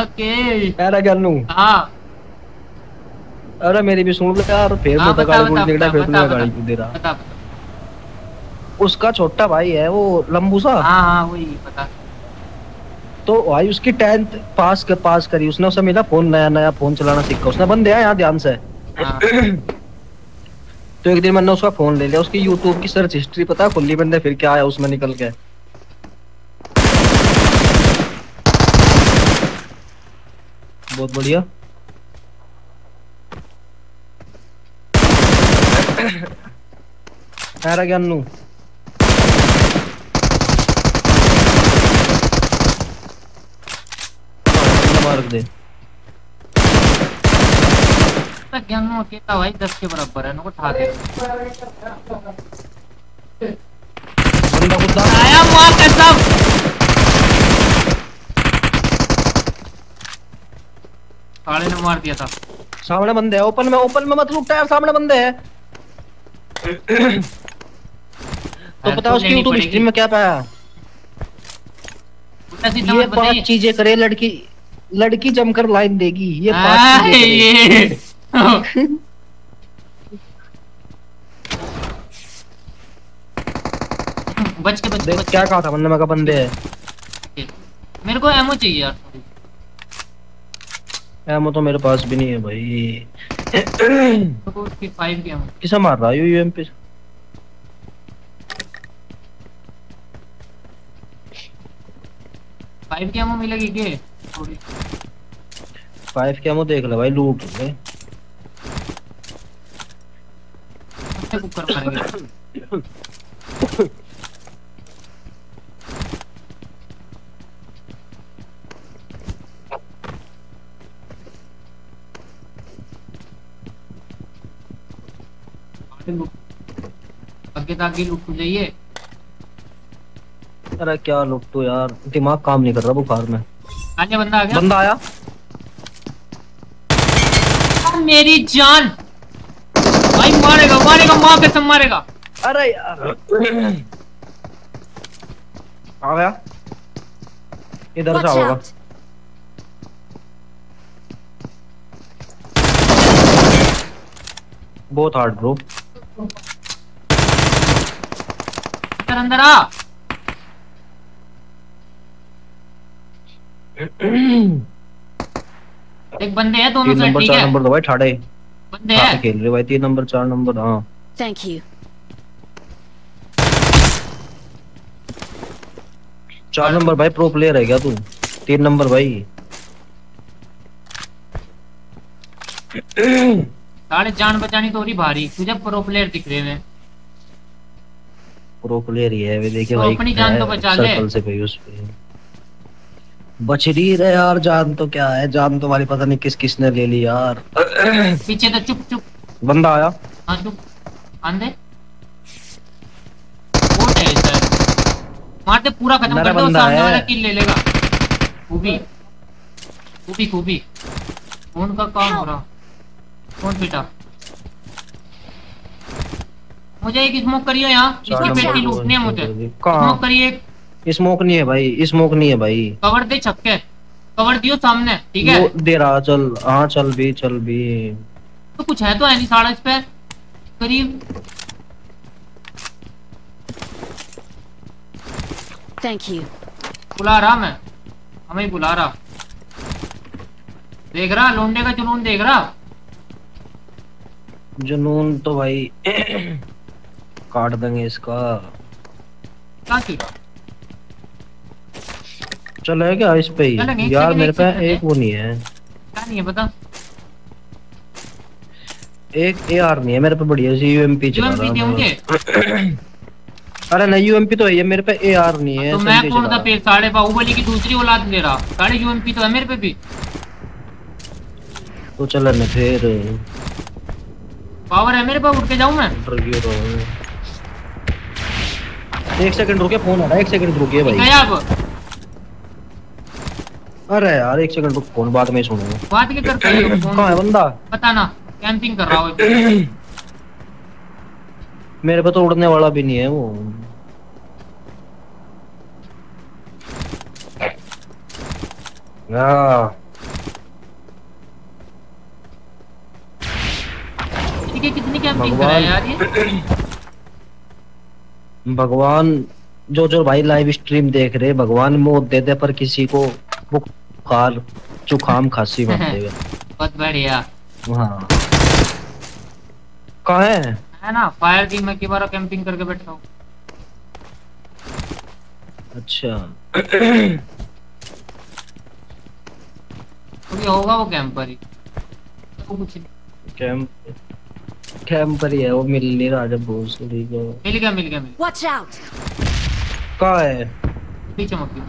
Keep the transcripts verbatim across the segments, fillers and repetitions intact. Okay तेरा गन्नू हां अरे मेरी भी सुन ले यार फिर तो गाड़ी को देखड़ा फिर तो गाड़ी को दे रहा उसका छोटा भाई है वो लंबू सा हां हां वही पता तो भाई उसकी टेंथ पास कर पास करी उसने उसे मिला फोन नया नया फोन चलाना सीखा उसने बंदे आया यहां ध्यान से तो एक दिन मैंने उसका फोन ले लिया उसकी यूट्यूब की सर्च हिस्ट्री पता खुली बंदे फिर क्या आया उसमें निकल के बहुत बढ़िया अरे गन्नू मार दे गन्नू अकेला भाई दस के बराबर है इनको उठा दे बंदा खुद आया मां कसम साले ने मार दिया था सामने बंदे है ओपन में ओपन में मत लूट यार सामने बंदे है तो पता उसकी यूट्यूब स्ट्रीम में क्या पाया ये पांच चीजें करे लड़की लड़की जमकर लाइन देगी ये पांच चीजें बच के बच देख क्या कहा था बंदे में का बंदे है मेरे को एमओ चाहिए यार एमो तो मेरे पास भी नहीं है भाई तो फाइव के एमो किसे मार रहा है यूएम पे फाइव के एमो मिलेगी के थोड़ी फाइव के एमो देख ले भाई लूट ले उससे बुक कर पाएंगे आगे ताकि लुट जाइए अरे क्या लुटो यार दिमाग काम नहीं कर रहा बुखार में आने बंदा आ गया बंदा आया और मेरी जान भाई मारेगा मारेगा मां के सब मारेगा अरे यार आ गया इधर से आओगा बहुत हार्ड ब्रो अंदर अंदर आ एक बंदे है दोनों साइड ठीक है नंबर दो भाई ठाड़े बंदे है खेल रहे भाई तीन नंबर चार नंबर हां थैंक यू चार नंबर भाई प्रो प्लेयर है क्या तू तीन नंबर भाई सारे जान बचानी तो रही भारी तुझे प्रो प्लेयर दिख रहे हैं प्रो प्लेयर ही है वे देखे तो भाई अपनी जान तो बचा ले सर्कल से पे उस पे बच रही है यार जान तो क्या है जान तुम्हारी पता नहीं किस किसने ले ली यार पीछे तो चुप चुप बंदा आया हां चुप आंदे वो है सर मार दे पूरा खत्म कर दो सामने वाला किल ले लेगा खूबी खूबी खूबी फोन का काम हो रहा कौन बेटा मुझे एक स्मोक करियो यहां इसकी पेटी लूटनी है मुझे स्मोक करिए स्मोक नहीं है भाई स्मोक नहीं है भाई कवर दे छक्के कवर दियो सामने ठीक है दे रहा चल हां चल भी चल भी तो कुछ है तो है नहीं साढ़े इस पे करीब थैंक यू बुला रहा मैं हमें बुला रहा देख रहा लोंडे का जुनून देख रहा जुनून तो भाई काट देंगे इसका चले क्या इस पे ही यार मेरे पे एक वो नहीं है क्या नहीं है बता एक एआर नहीं है मेरे पे बढ़िया सी यूएमपी चला रहा अरे नहीं यूएमपी तो है ये मेरे पे एआर नहीं है तो मैं कौन सा पेड़ साढ़े बाहुबली की दूसरी औलाद ले रहा साढ़े यूएमपी तो है मेरे पे भी तो चल ना फिर पावर है मेरे पास उठ के जाऊं मैं एक सेकंड रुके फोन आ रहा है एक सेकंड रुकिए भाई गया अब अरे यार एक सेकंड रुक कौन बात में सुनूंगा बात के करते हो कहां है बंदा पता ना कैंपिंग कर रहा हो मेरे पे तो उड़ने वाला भी नहीं है वो हां के कितनी कैंपिंग करा है यार ये। भगवान जो जो भाई लाइव स्ट्रीम देख रहे, भगवान मौत दे दे पर किसी को बुखार जुकाम खांसी मत देवे। बहुत बढ़िया। हाँ कहाँ है? है ना फायर टीम में, की बार कैंपिंग करके बैठा हूँ। अच्छा तो होगा वो कैंपर ही, तो कुछ कैंप कैंपर ही है वो। मिल नहीं रहा जब बोस को। मिल गया मिल गया मिल। Watch out! कहाँ है? पीछे मत गया।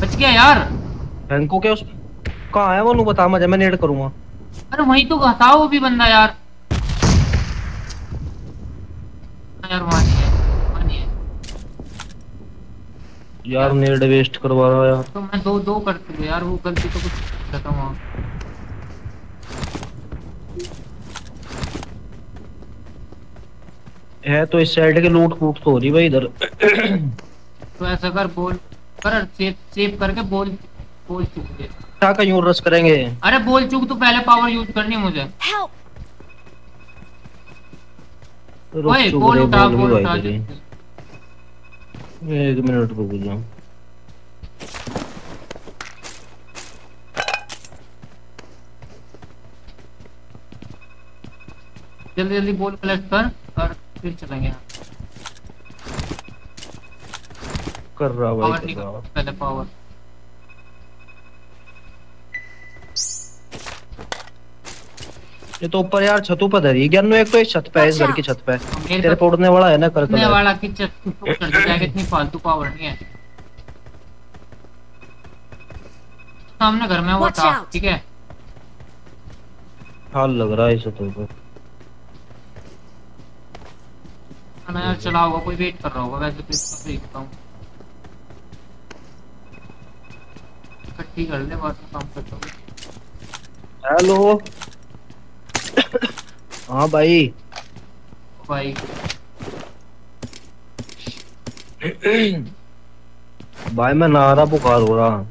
बच गया यार। रंको क्या उस कहाँ है वो? नू बता मुझे, मैं नेड करूँगा। अरे वहीं तो घासाओ वो भी बंदा यार। यार वहाँ नहीं है, वहाँ नहीं है। यार नेड वेस्ट करवा रहा यार। तो मैं दो दो करती हूँ यार, वो गलती तो कुछ करता हूँ वहाँ। है तो इस साइड के लूट कूट तो हो रही भाई इधर। तो ऐसा कर बोल कर सेव सेव करके बोल बोल चुक दे। क्या का यूज रस करेंगे? अरे बोल चुक तो पहले पावर यूज करनी मुझे। ओए बोल उठा बोल उठा। एक मिनट रुक जाओ। जल्दी जल्दी बोल कलेक्ट कर और फिर चलेंगे। कर रहा भाई कर रहा। पहले पावर ये तो ऊपर यार छत ऊपर धरी ज्ञान। एक तो इस छत पे है, इस घर की छत पे तेरे फोड़ने वाला है ना। कर कर वाला की छत ऊपर चढ़ जाएगा। इतनी फालतू पावर नहीं है। सामने घर में वो था ठीक है। हाल लग रहा है इस छत पे। मैं यार चला होगा, कोई वेट कर रहा होगा। वैसे तो इसको देखता हूँ इकट्ठी कर ले बाद में काम करता हूँ। हेलो हाँ भाई भाई भाई मैं नहारा बुखार हो रहा।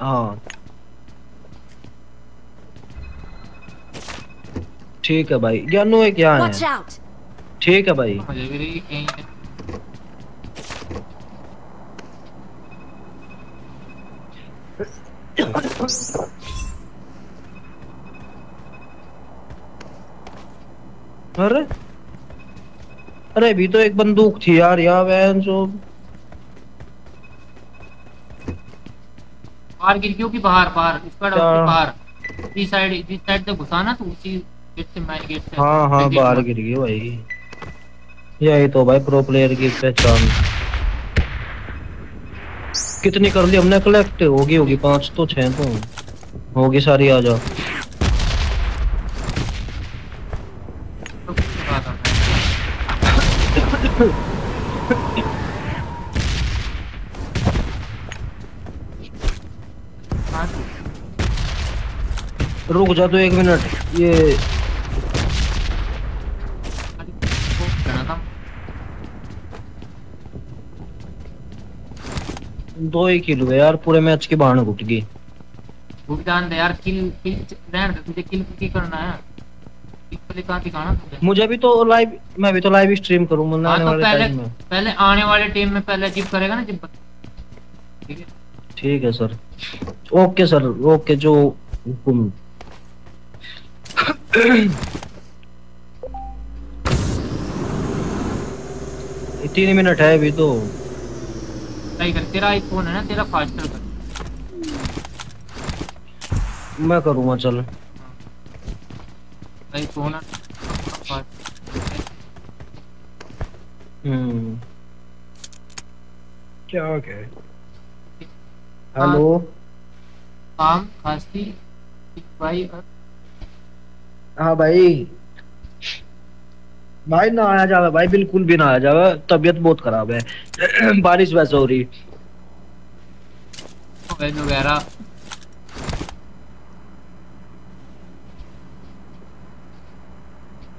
हाँ ठीक है भाई जानू है क्या है। ठीक है भाई अरे अरे भी तो एक बंदूक थी यार। यार बहन जो बाहर गिर क्यों की बाहर बाहर इसका बाहर इस साइड इस साइड से घुसा ना तो उसी गेट से। हाँ हाँ बाहर गिर गई भाई। यही तो भाई प्रो प्लेयर की पहचान। कितनी कर ली हमने कलेक्ट? होगी होगी पांच तो छह तो होगी सारी। आ जाओ रुक जा तो एक मिनट। ये दो ही किल हुए यार पूरे मैच की। बाण घुट गई। भुगतान दे यार। किल किल रहने दे तुझे। किल की करना है इसलिए कहां दिखाना तुझे। मुझे भी तो लाइव मैं भी तो लाइव स्ट्रीम करूं मैं आने वाले टाइम में। पहले आने वाले टीम में पहले जिप करेगा ना जिप। ठीक है ठीक है सर। ओके सर ओके जो हुकुम। तीन मिनट है अभी तो। कर तेरा आईफोन है ना तेरा फास्टर कर। मैं करूँगा चल। आईफोन हम्म क्या हो गया? हेलो आम खासी भाई। हाँ भाई भाई ना आया जावे भाई, बिल्कुल भी ना आया जावे। तबीयत बहुत खराब है। बारिश वैसे हो रही वगैरह।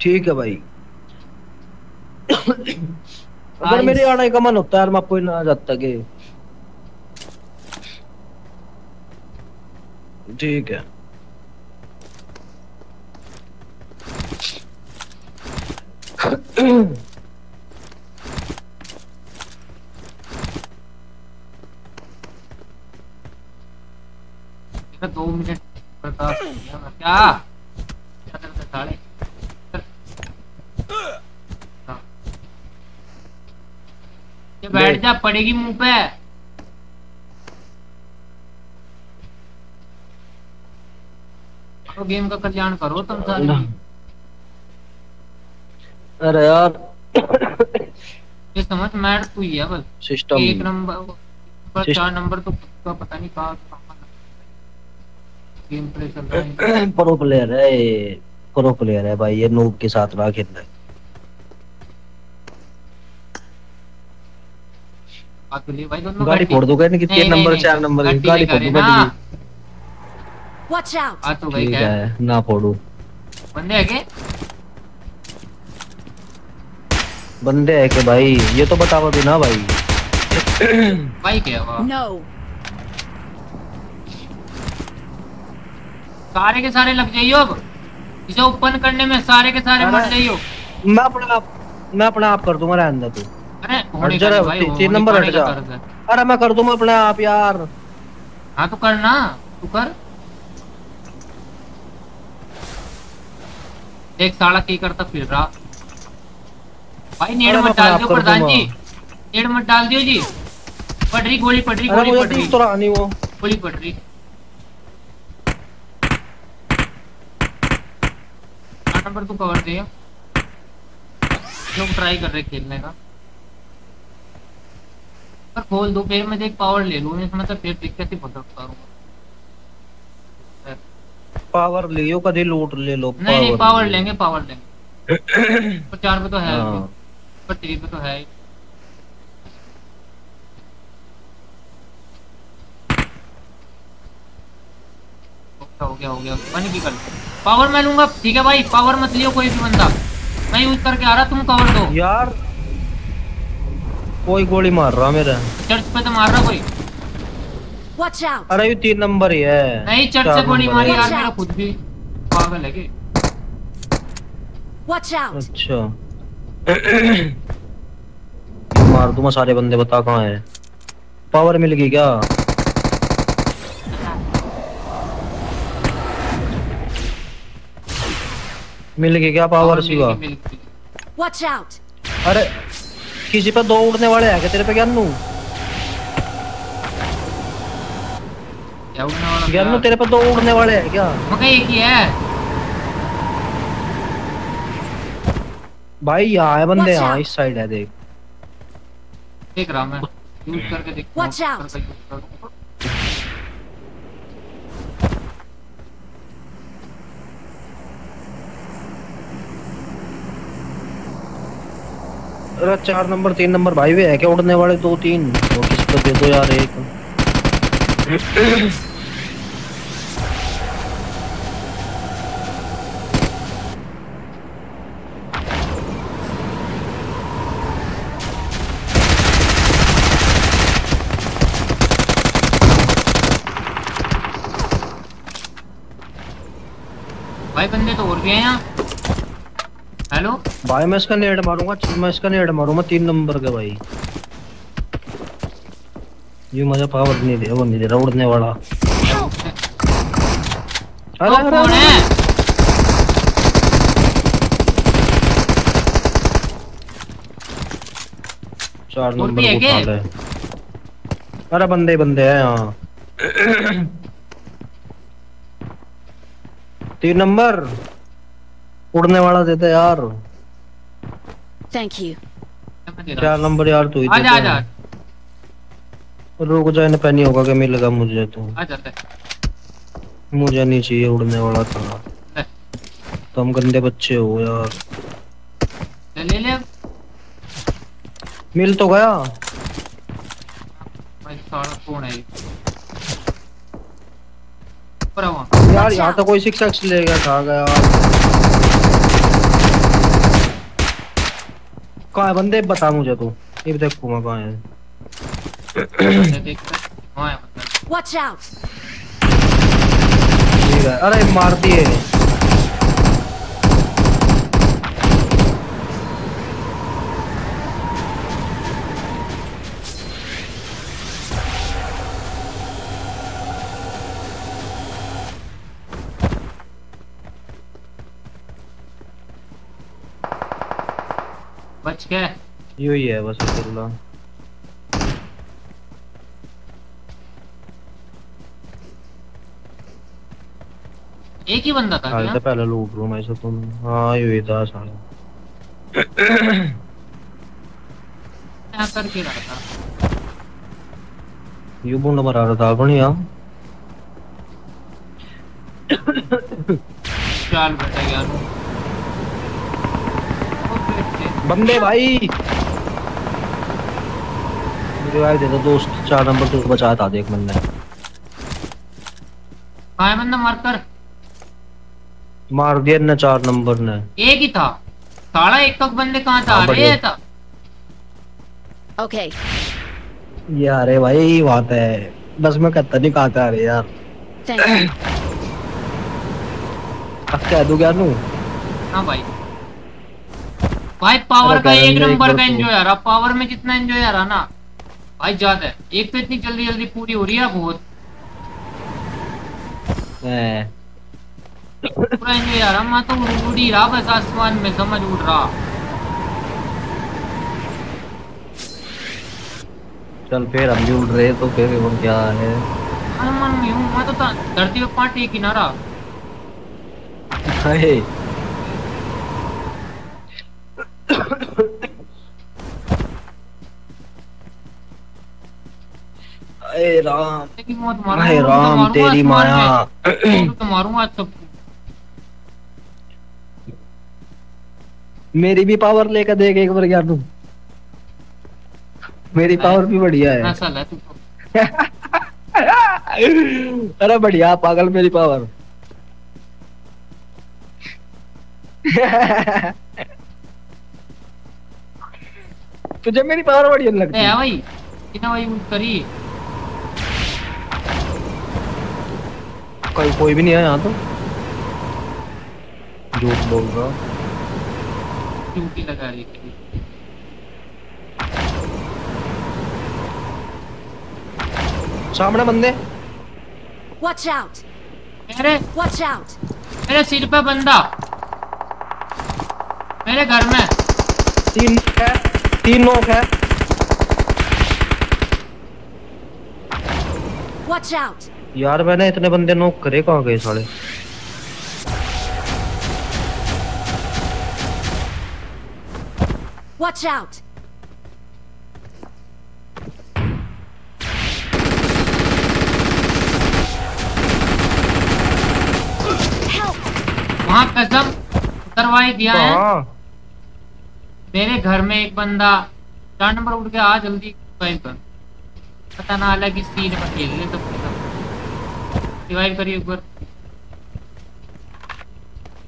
ठीक है भाई अगर मेरे आने का मन होता है यार मैं आपको ना जाता के ठीक है। दो मिनट क्या साढ़े बैठ जा पड़ेगी मुंह पे। तो गेम का कल्याण करो तुम सारे। अरे यार ये समझ मैड तू ही है बल सिस्टम एक नंबर चार नंबर तो पता नहीं कहाँ गेम प्ले चल रहा है। प्रो प्लेयर है प्रो प्लेयर है भाई ये नूब के साथ ना खेलना है। भाई गाड़ी फोड़ दूंगा इनकी तीन नंबर चार नंबर की गाड़ी फोड़ दूंगा। वॉच आउट आ तो भाई क्या ना फोड़ू बंदे है के बंदे है के भाई ये तो बताओ भी ना भाई भाई क्या हुआ नो सारे के सारे लग जाइयो। अब इसे ओपन करने में सारे के सारे मर जाइयो। मैं अपना मैं अपना आप कर दूंगा रहने दो तू। अरे जरा तीन नंबर हट जा। अरे मैं कर दूंगा अपने आप यार। हाँ तो करना तू कर एक साला की करता फिर रहा भाई। नेड़ मत डाल दियो प्रधान जी नेड़ मत डाल दियो जी। पड़ रही गोली पड़ रही गोली पड़ रही तो नहीं वो गोली पड़ रही। आठ नंबर तू कवर दे लोग ट्राई कर रहे खेलने का पर खोल दो फिर मैं देख पावर ले लूं इसमें मतलब फिर दिक्कत ही बहुत करूंगा। पावर लियो कभी लूट ले लो पावर नहीं नहीं पावर लेंगे पावर लेंगे पर चार पे तो है पर तीन पे तो है। हो गया हो गया मैंने की कर पावर मैं लूंगा ठीक है भाई। पावर मत लियो कोई भी बंदा मैं यूज करके आ रहा तुम कवर दो यार। कोई गोली मार रहा मेरा चर्च पे तो मार रहा कोई। वॉच आउट अरे ये तीन नंबर ही है। नहीं चर्च से गोली मारी यार मेरा खुद भी पागल है के। वॉच आउट अच्छा मार दूंगा सारे बंदे बता कहां है। पावर मिल गई क्या मिल गई क्या पावर शिवा। वॉच आउट अरे किसी पे दो उड़ने वाले हैं क्या तेरे पे ज्ञानू ज्ञानू तेरे पे दो उड़ने वाले हैं क्या। मगर एक ही है भाई यहाँ है बंदे यहाँ इस साइड है देख देख रहा मैं यूज करके देख। वॉच आउट अरे चार नंबर तीन नंबर भाई वे है क्या उड़ने वाले दो तीन वो किसको दे दो यार एक। भाई बंदे तो और भी हैं यहाँ। हेलो भाई मैं इसका नेट मारूंगा मैं इसका नेट मारूंगा तीन नंबर का भाई। ये मजा पावर नहीं दे वो नहीं दे रहा उड़ने वाला। अरे कौन है चार नंबर है। अरे बंदे बंदे हैं यहाँ तीन नंबर उड़ने वाला देता यार। थैंक यू चार नंबर यार तू ही दे। आजा रुक जा इन्हें पानी होगा क्या मिलेगा मुझे तो आजा मुझे नहीं चाहिए उड़ने वाला था तुम गंदे बच्चे हो यार। ले ले मिल तो गया भाई साला कौन है पर यार यहाँ तो कोई सिक्स एक्स ले गया खा गया कहाँ बंदे बता मुझे तू। ये इधर कुआं कहां है? देखता कहां है मतलब। Watch out. अरे मारती है। बच गया। यू ही है बस अल्लाह। एक ही बंदा था क्या? पहले लूट लो मैं सब तुम। हाँ यू ही था साला। यहाँ कर क्या रहा था? यू बोल नंबर आ रहा था अपनी यार। चाल बचा यार। बंदे भाई रिवाइव दे दो दोस्त। चार नंबर तो बचाया था देख मैंने। हां बंदा मार कर मार दिया ना चार नंबर ने। एक ही था साला। एक तक बंदे कहां था? अरे था ओके यार। अरे भाई बात है बस मैं कहता नहीं कहां था। अरे यार अब कह दूं क्या नू? हां भाई भाई पावर का एक नंबर का एंजॉय आ रहा। पावर में जितना एंजॉय आ रहा ना भाई ज्यादा है। एक तो इतनी जल्दी जल्दी पूरी हो रही है बहुत। पूरा एंजॉय आ रहा। मैं तो उड़ ही रहा बस आसमान में समझ उड़ रहा। चल फिर हम भी उड़ रहे तो फिर वो क्या है आसमान में हूँ मैं तो धरती पे पार्ट एक किनारा। अरे राम अरे राम तेरी माया तो मारूंगा तब। मेरी भी पावर लेकर देख एक बार यार तू। मेरी पावर भी बढ़िया है साला तू। अरे बढ़िया पागल मेरी पावर। तुझे मेरी पावर बढ़िया लगती है भाई। कितना भाई करी कोई कोई भी नहीं है यहाँ तो। झूठ बोल रहा क्योंकि लगा रही सामने बंदे। Watch out. अरे वॉच आउट। मेरे सिर पे बंदा। मेरे घर में तीन है तीन लोग हैं। Watch out! यार मैंने इतने बंदे नोक करे कहाँ गए साले? Watch out! वहाँ कसम करवाई दिया है। मेरे घर में एक बंदा चार नंबर उठ के आ जल्दी रिवाइव कर। पता ना अलग सीन पर खेल ले सब के सब। रिवाइव करिए ऊपर।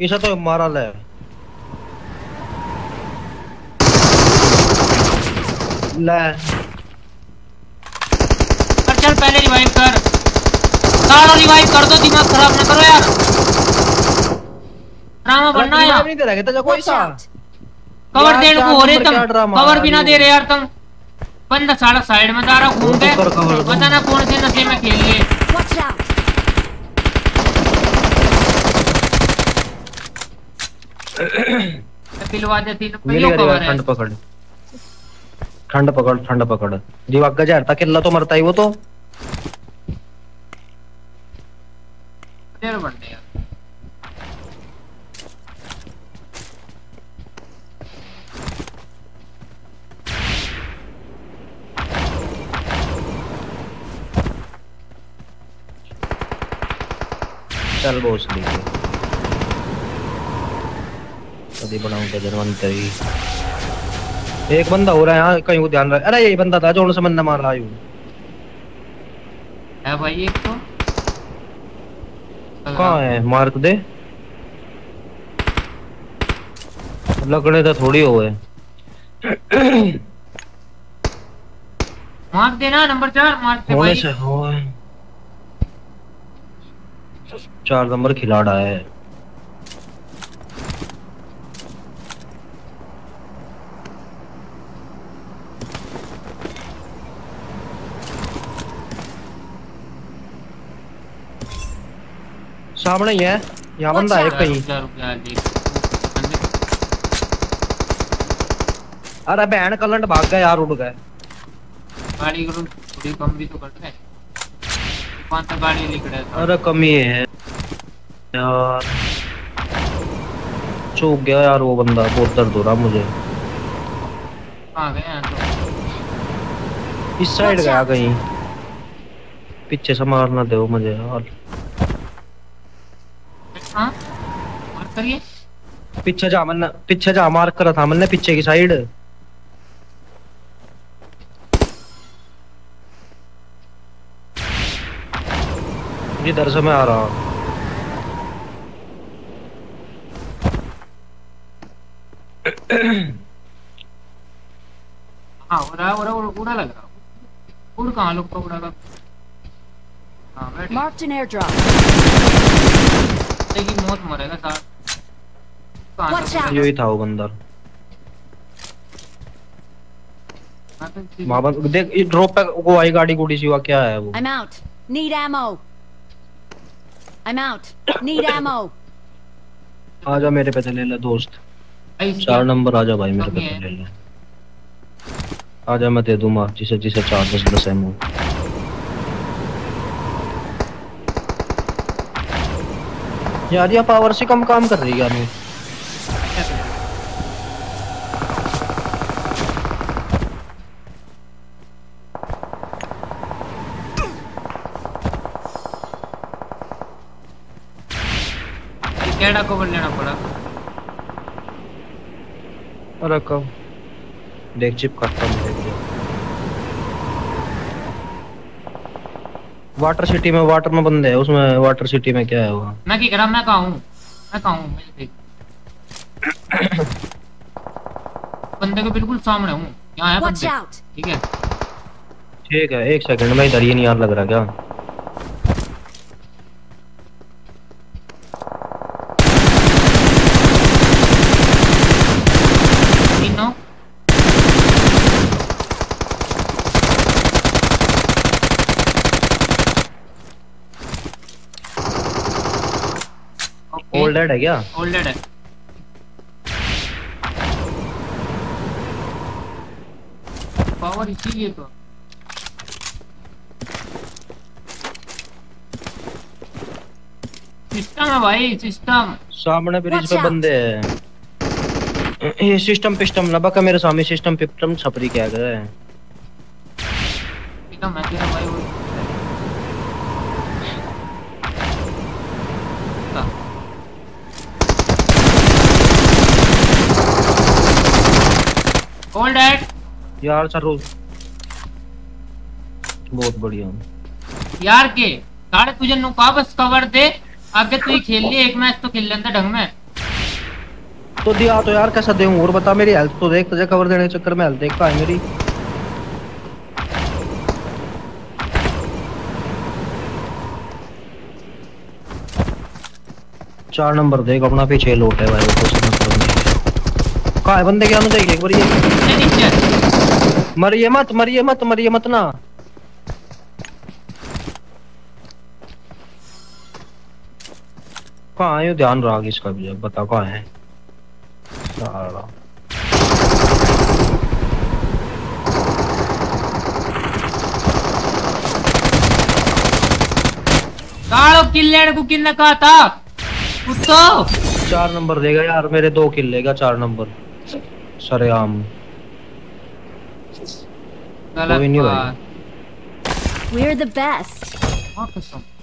ऐसा तो मारा ले। ले। पर चल पहले रिवाइव कर। सारा रिवाइव कर दो। दिमाग खराब ना करो यार। ड्रामा बनना है। नहीं दे रहा कितना कोई सा कवर देने को हो रहे तुम। कवर भी ना दे रहे यार तुम। बंदा साला साइड में जा रहा घूम के। पता ना कौन से नशे में खेल लिए। पिलवा देती ना पिलो कवर है। ठंड पकड़ ठंड पकड़ ठंड पकड़ दिमाग का जहर था। किल्ला तो मरता ही वो तो। देर बढ़ने यार। चल बोस लेके अभी बनाऊंगा जरवान तेरी। एक बंदा हो रहा है यहाँ कहीं को ध्यान रख। अरे ये बंदा था जो उनसे बंदा मार रहा हूँ है भाई। एक तो कहाँ है मार तो दे। लगने तो थोड़ी हो है। मार देना नंबर चार मार दे भाई। चार नंबर खिलाड़ा है। सामने ही है, यहाँ बंदा है कहीं। अरे बहन करंट भाग गया यार, उड़ गए। गाड़ी थोड़ी कम भी तो करता है। पांच गाड़ी निकले। अरे कमी है यार, चूक गया यार वो बंदा। बहुत दर्द हो रहा मुझे। आ गया तो इस साइड गया कहीं। पीछे से मारना दो मुझे यार। हाँ मार करिए। पीछे जा मन, पीछे जा मार करा था मैंने पीछे की साइड। इधर से मैं आ रहा हूँ। हाँ हो रहा हो रहा उड़ा लग रहा। उड़ कहाँ लोग का उड़ा का? हाँ बैठ। Marked an airdrop. लेकिन मौत मरेगा साथ। यही था वो बंदर। माँ बंद देख ये ड्रॉप पे वो आई गाड़ी गुड़ी सी हुआ क्या है वो? I'm out. Need ammo. I'm out. Need ammo. आजा मेरे पे ले ले दोस्त। चार नंबर आजा भाई मेरे पे ले ले। आजा मैं दे दूँगा जिसे जिसे चार दस दस है मुँह। यार ये पावर से कम काम कर रही है यार। कैडा को लेना पड़ा। अरे कब देख चिप करता हूँ। वाटर सिटी में वाटर में बंदे है उसमें। वाटर सिटी में क्या है वो? मैं क्या मैं कहा हूँ मैं कहा हूँ बंदे के बिल्कुल सामने हूँ। यहाँ है बंदे। ठीक है ठीक है एक सेकंड में इधर। ये नहीं यार लग रहा क्या? ओल्डेड है क्या? ओल्डेड है। पावर इसीलिए तो। सिस्टम है भाई सिस्टम। सामने ब्रिज पे बंदे हैं। ये सिस्टम पिस्टम ना बका मेरे सामने। सिस्टम पिस्टम छपरी क्या कर रहा है? एकदम मैं तेरा भाई वो ओल्ड एट यार सरू बहुत बढ़िया यार के साढ़े। तुझे नुका बस कवर दे आगे। तू ही खेल ले एक मैच तो खेल लेता ढंग में। तो दिया तो यार कैसा देऊं? और बता मेरी हेल्थ तो देख। तुझे कवर देने के चक्कर में हेल्थ देखता है मेरी। चार नंबर देख अपना पीछे लौटे भाई। कहाँ है बंदे? क्या मुझे एक बार ये मरिए मत मरिए मत मरिए मत ना। कहाँ है? ध्यान रहा इसका भी। बता कहाँ है? किल्ले को किल्ले कहा था कुत्तो। चार नंबर देगा यार मेरे दो किल्ले का। चार नंबर सरे आम We're the best.